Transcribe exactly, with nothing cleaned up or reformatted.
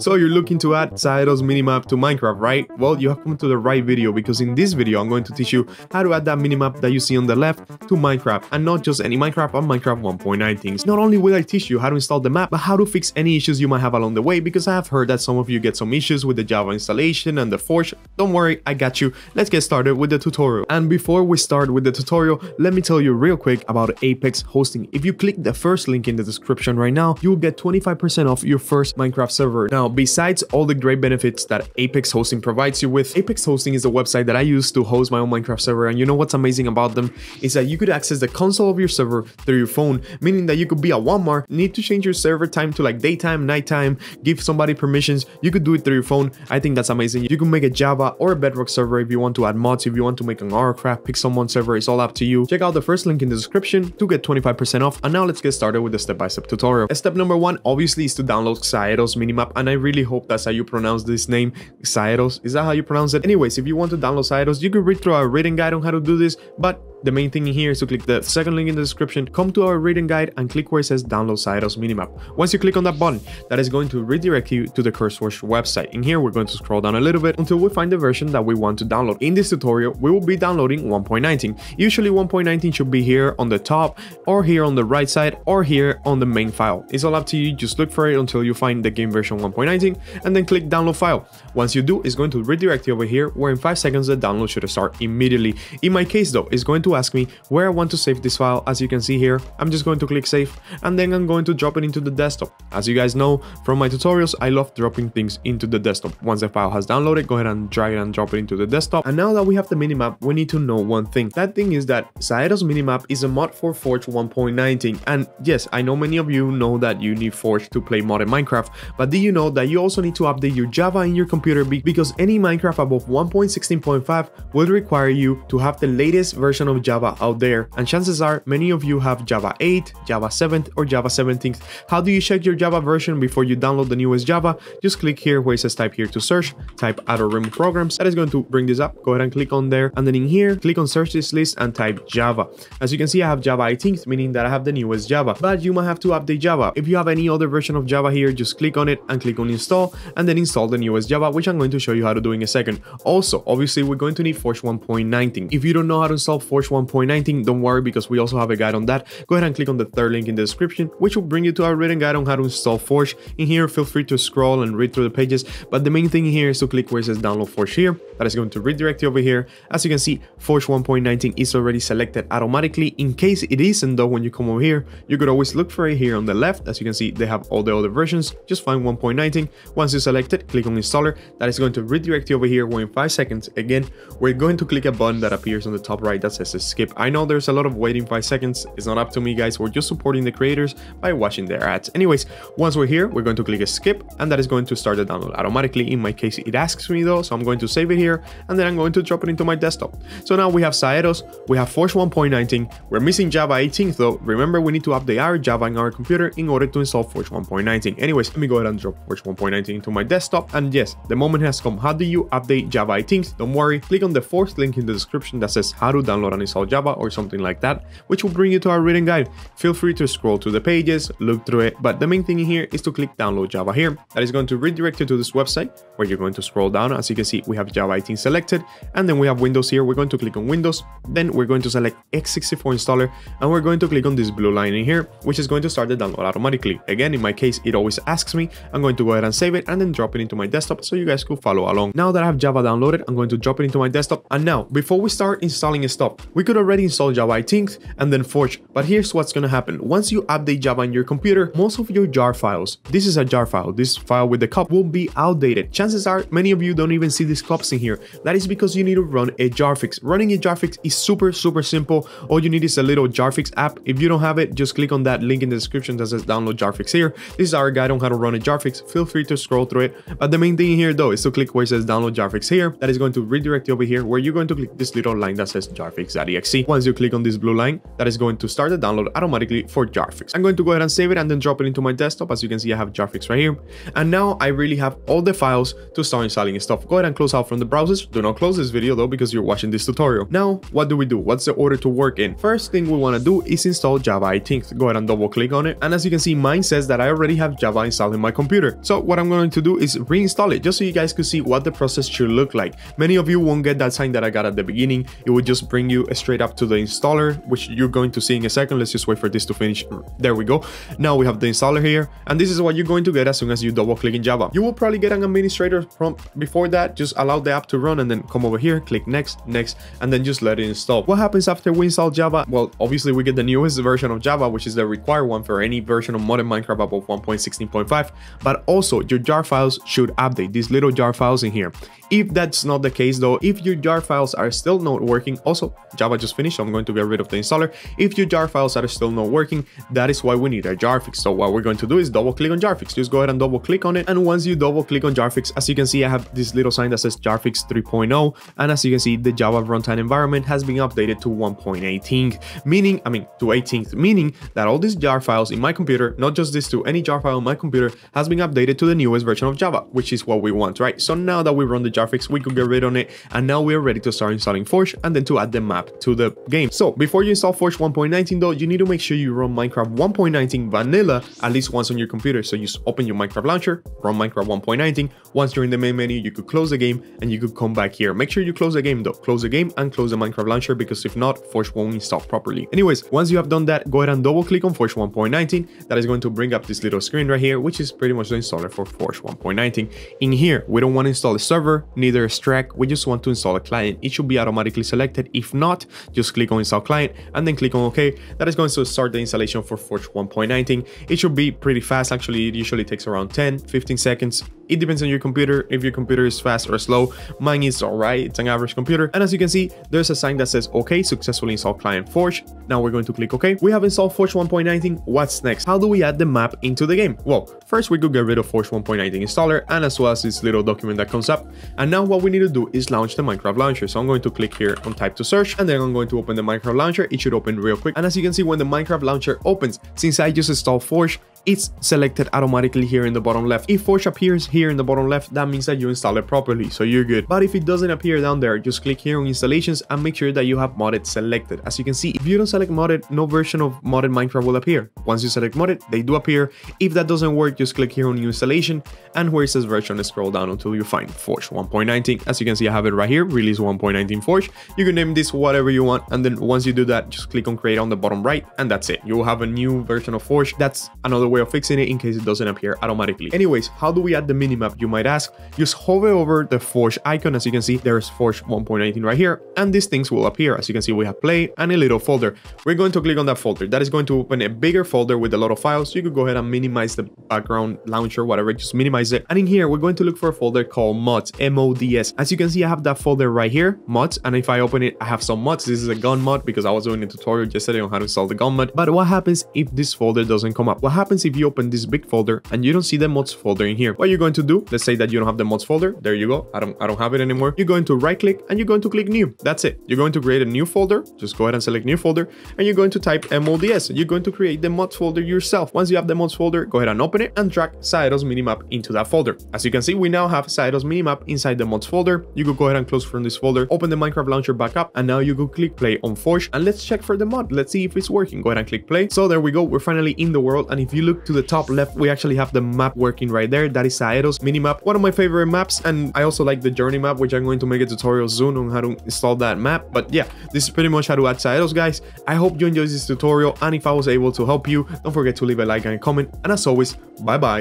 So you're looking to add Xaero's Minimap to Minecraft, right? Well, you have come to the right video, because in this video I'm going to teach you how to add that minimap that you see on the left to Minecraft, and not just any Minecraft, but Minecraft one point nine things. Not only will I teach you how to install the map, but how to fix any issues you might have along the way, because I have heard that some of you get some issues with the Java installation and the Forge. Don't worry, I got you. Let's get started with the tutorial. And before we start with the tutorial, let me tell you real quick about Apex hosting. If you click the first link in the description right now, you will get twenty-five percent off your first Minecraft server. Now, Now, besides all the great benefits that Apex hosting provides you with, Apex hosting is the website that I use to host my own Minecraft server, and you know what's amazing about them is that you could access the console of your server through your phone, meaning that you could be at Walmart, need to change your server time to like daytime, nighttime, give somebody permissions, you could do it through your phone. I think that's amazing. You can make a Java or a Bedrock server if you want to add mods, if you want to make an Arcraft, pick someone's server, it's all up to you. Check out the first link in the description to get twenty-five percent off, and now let's get started with the step-by-step tutorial. Step number one, obviously, is to download Xaero's Minimap, and I I really hope that's how you pronounce this name, Xaero's. Is that how you pronounce it? Anyways, if you want to download Xaero's, you could read through our written guide on how to do this, but the main thing here is to click the second link in the description, come to our reading guide, and click where it says download Xaero's Minimap. Once you click on that button, that is going to redirect you to the CurseForge website. In here, we're going to scroll down a little bit until we find the version that we want to download. In this tutorial, we will be downloading one point nineteen. Usually one point nineteen should be here on the top, or here on the right side, or here on the main file. It's all up to you. Just look for it until you find the game version one point nineteen, and then click download file. Once you do, it's going to redirect you over here, where in five seconds the download should start immediately. In my case though, it's going to ask me where I want to save this file. As you can see here, I'm just going to click save, and then I'm going to drop it into the desktop. As you guys know from my tutorials, I love dropping things into the desktop. Once the file has downloaded, go ahead and drag it and drop it into the desktop. And now that we have the minimap, we need to know one thing. That thing is that Xaero's Minimap is a mod for Forge one point nineteen, and yes, I know many of you know that you need Forge to play modded Minecraft, but do you know that you also need to update your Java in your computer, because any Minecraft above one point sixteen point five will require you to have the latest version of Java out there, and chances are many of you have Java eight, Java seven, or Java seventeen. How do you check your Java version before you download the newest Java? Just click here where it says type here to search, type add or remove programs. That is going to bring this up. Go ahead and click on there, and then in here click on search this list and type Java. As you can see, I have Java eighteen, meaning that I have the newest Java, but you might have to update Java. If you have any other version of Java here, just click on it and click on install, and then install the newest Java, which I'm going to show you how to do in a second. Also, obviously, we're going to need Forge one point nineteen. If you don't know how to install Forge one point nineteen, don't worry, because we also have a guide on that. Go ahead and click on the third link in the description, which will bring you to our written guide on how to install Forge. In here, feel free to scroll and read through the pages, but the main thing here is to click where it says download Forge here. That is going to redirect you over here. As you can see, Forge one point nineteen is already selected automatically. In case it isn't though, when you come over here, you could always look for it here on the left. As you can see, they have all the other versions. Just find one point nineteen. Once you select it, click on installer. That is going to redirect you over here, where in five seconds, again, we're going to click a button that appears on the top right that says skip. I know there's a lot of waiting five seconds. It's not up to me, guys. We're just supporting the creators by watching their ads. Anyways, once we're here, we're going to click a skip, and that is going to start the download automatically. In my case, it asks me though, so I'm going to save it here, and then I'm going to drop it into my desktop. So now we have Xaero's, we have Forge one point nineteen. We're missing Java eighteen though. Remember, we need to update our Java in our computer in order to install Forge one point nineteen. Anyways, let me go ahead and drop Forge one point nineteen into my desktop. And yes, the moment has come. How do you update Java eighteen? Don't worry, click on the fourth link in the description that says how to download and install Java, or something like that, which will bring you to our written guide. Feel free to scroll through the pages, look through it, but the main thing here is to click download Java here. That is going to redirect you to this website, where you're going to scroll down. As you can see, we have Java eighteen selected, and then we have Windows here. We're going to click on Windows, then we're going to select x sixty-four installer, and we're going to click on this blue line in here, which is going to start the download automatically. Again, in my case, it always asks me. I'm going to go ahead and save it, and then drop it into my desktop so you guys could follow along. Now that I have Java downloaded, I'm going to drop it into my desktop. And now, before we start installing stuff, we could already install Java eighteen and then Forge, but here's what's gonna happen. Once you update Java in your computer, most of your jar files, this is a jar file, this file with the cup, will be outdated. Chances are many of you don't even see these cups in here. That is because you need to run a Jarfix. Running a Jarfix is super, super simple. All you need is a little Jarfix app. If you don't have it, just click on that link in the description that says download Jarfix here. This is our guide on how to run a Jarfix. Feel free to scroll through it. But the main thing here though is to click where it says download Jarfix here. That is going to redirect you over here, where you're going to click this little line that says Jarfix. Forge dot E X E. Once you click on this blue line, that is going to start the download automatically for Jarfix. I'm going to go ahead and save it and then drop it into my desktop. As you can see, I have Jarfix right here. And now I really have all the files to start installing stuff. Go ahead and close out from the browsers. Do not close this video though, because you're watching this tutorial. Now, what do we do? What's the order to work in? First thing we want to do is install Java, I think. Go ahead and double click on it. And as you can see, mine says that I already have Java installed in my computer. So what I'm going to do is reinstall it, just so you guys could see what the process should look like. Many of you won't get that sign that I got at the beginning. It would just bring you straight up to the installer, which you're going to see in a second. Let's just wait for this to finish. There we go. Now we have the installer here. And this is what you're going to get as soon as you double click in Java. You will probably get an administrator prompt before that. Just allow the app to run and then come over here, click next, next, and then just let it install. What happens after we install Java? Well, obviously we get the newest version of Java, which is the required one for any version of modern Minecraft above one point sixteen point five. But also your jar files should update, these little jar files in here. If that's not the case though, if your jar files are still not working, also Java just finished, so I'm going to get rid of the installer. If your jar files are still not working, that is why we need a Jarfix. So what we're going to do is double click on Jarfix. Just go ahead and double click on it. And once you double click on Jarfix, as you can see, I have this little sign that says Jarfix three point oh. And as you can see, the Java runtime environment has been updated to one point eighteen, meaning, I mean, to eighteenth, meaning that all these jar files in my computer, not just this to any jar file in my computer, has been updated to the newest version of Java, which is what we want, right? So now that we run the Jarfix, we could get rid on it. And now we are ready to start installing Forge and then to add the map to the game. So before you install Forge one point nineteen though, you need to make sure you run Minecraft one point nineteen vanilla at least once on your computer. So you just open your Minecraft launcher, run Minecraft one point nineteen. Once you're in the main menu, you could close the game and you could come back here. Make sure you close the game though. Close the game and close the Minecraft launcher, because if not, Forge won't install properly. Anyways, once you have done that, go ahead and double click on Forge one point nineteen. That is going to bring up this little screen right here, which is pretty much the installer for Forge one point nineteen. In here, we don't want to install a server, neither a stack. We just want to install a client. It should be automatically selected. If not, just click on install client and then click on OK. That is going to start the installation for Forge one point nineteen. It should be pretty fast. Actually, it usually takes around ten to fifteen seconds. It depends on your computer, if your computer is fast or slow. Mine is all right, it's an average computer. And as you can see, there's a sign that says, okay, successfully installed client Forge. Now we're going to click okay. We have installed Forge one point nineteen. What's next? How do we add the map into the game? Well, first we could get rid of Forge one point nineteen installer and as well as this little document that comes up. And now what we need to do is launch the Minecraft launcher. So I'm going to click here on type to search and then I'm going to open the Minecraft launcher. It should open real quick. And as you can see, when the Minecraft launcher opens, since I just installed Forge, it's selected automatically here in the bottom left. If Forge appears here in the bottom left, that means that you installed it properly, so you're good. But if it doesn't appear down there, just click here on installations and make sure that you have modded selected. As you can see, if you don't select modded, no version of modded Minecraft will appear. Once you select modded, they do appear. If that doesn't work, just click here on new installation and where it says version, scroll down until you find Forge one point nineteen. As you can see, I have it right here, release one point nineteen Forge. You can name this whatever you want, and then once you do that, just click on create on the bottom right, and that's it. You will have a new version of Forge. That's another way way of fixing it in case it doesn't appear automatically. Anyways, how do we add the minimap, you might ask? Just hover over the Forge icon. As you can see, there's Forge one point nineteen right here, and these things will appear. As you can see, we have play and a little folder. We're going to click on that folder. That is going to open a bigger folder with a lot of files. You could go ahead and minimize the background launcher, whatever, just minimize it. And in here, we're going to look for a folder called mods, M O D S. As you can see, I have that folder right here, mods, and if I open it, I have some mods. This is a gun mod because I was doing a tutorial yesterday on how to install the gun mod. But what happens if this folder doesn't come up? What happens if you open this big folder and you don't see the mods folder in here? What you're going to do, let's say that you don't have the mods folder. There you go. I don't I don't have it anymore. You're going to right click and you're going to click new. That's it. You're going to create a new folder. Just go ahead and select new folder and you're going to type M O D S. You're going to create the mods folder yourself. Once you have the mods folder, go ahead and open it and drag Xaero's Minimap into that folder. As you can see, we now have Xaero's Minimap inside the mods folder. You could go ahead and close from this folder, open the Minecraft launcher back up, and now you could click play on Forge and let's check for the mod. Let's see if it's working. Go ahead and click play. So there we go. We're finally in the world, and if you look to the top left, we actually have the map working right there. That is Xaero's Minimap, one of my favorite maps, and I also like the Journey map, which I'm going to make a tutorial soon on how to install that map. But yeah, this is pretty much how to add Xaero's, guys. I hope you enjoyed this tutorial, and if I was able to help you, don't forget to leave a like and a comment, and as always, bye bye.